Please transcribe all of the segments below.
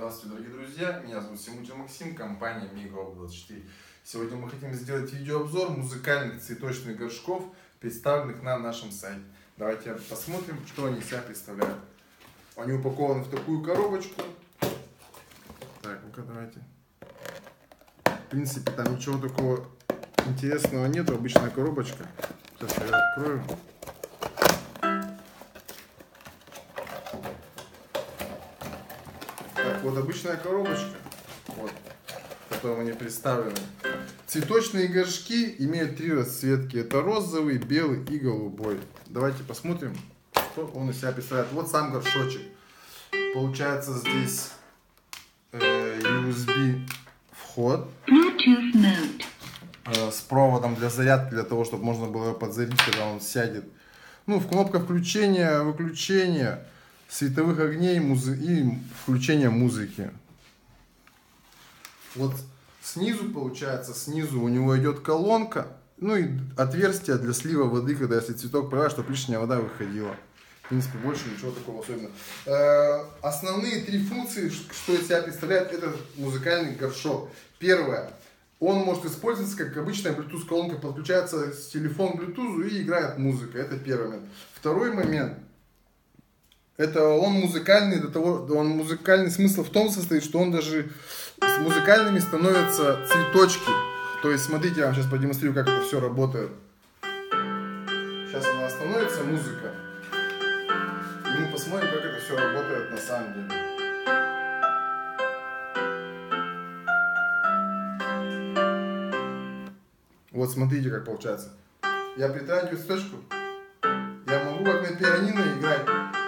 Здравствуйте, дорогие друзья! Меня зовут Семутер Максим, компания MiGlobal24. Сегодня мы хотим сделать видеообзор музыкальных цветочных горшков, представленных на нашем сайте. Давайте посмотрим, что они из себя представляют. Они упакованы в такую коробочку. Так, ну-ка, давайте. В принципе, там ничего такого интересного нету. Обычная коробочка. Сейчас я ее открою. Так, вот обычная коробочка, вот, в которой они представлены. Цветочные горшки имеют три расцветки. Это розовый, белый и голубой. Давайте посмотрим, что он из себя представляет. Вот сам горшочек. Получается, здесь USB вход с проводом для зарядки, для того, чтобы можно было его подзарядить, когда он сядет. Ну, кнопка включения, выключения, световых огней и включения музыки. Вот снизу, получается, снизу у него идет колонка, ну и отверстие для слива воды, когда если цветок пролил, чтобы лишняя вода выходила. В принципе, больше ничего такого особенного. Основные три функции, что из себя представляет этот музыкальный горшок. Первое. Он может использоваться как обычная Bluetooth колонка. Подключается с телефона к Bluetooth и играет музыка. Это первый момент. Второй момент. Это он музыкальный, смысл в том состоит, что он даже с музыкальными становятся цветочки. То есть, смотрите, я вам сейчас продемонстрирую, как это все работает. Сейчас она остановится, музыка. И мы посмотрим, как это все работает на самом деле. Вот смотрите, как получается. Я притрагиваю цветочку. Я могу как на пианино играть.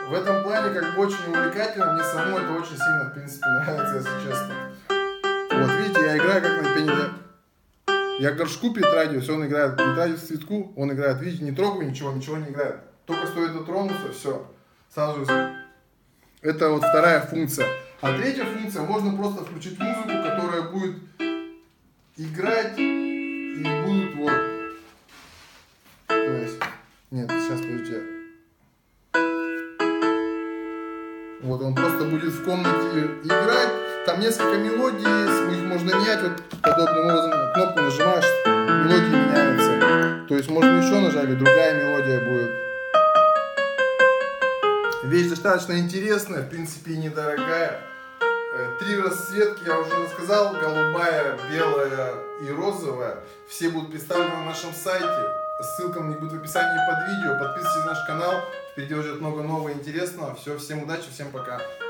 В этом плане как бы очень увлекательно, мне самому это очень сильно, в принципе, нравится, если честно. Вот видите, я играю как на пианино. Я горшку притрагиваюсь, он играет, притрагиваюсь к цветку, он играет. Видите, не трогаю ничего, ничего не играет. Только стоит дотронуться, все. Сразу. Это вот вторая функция. А третья функция, можно просто включить музыку, которая будет играть и будут вот. То есть, нет, сейчас подождите. Вот он просто будет в комнате играть. Там несколько мелодий есть, их можно менять. Вот подобным образом кнопку нажимаешь, мелодии меняются. То есть можно еще нажать, и другая мелодия будет. Вещь достаточно интересная, в принципе, и недорогая. Три расцветки я уже рассказал: голубая, белая и розовая. Все будут представлены на нашем сайте. Ссылка мне будет в описании под видео. Подписывайтесь на наш канал. Впереди ждет много нового интересного. Всем удачи, всем пока.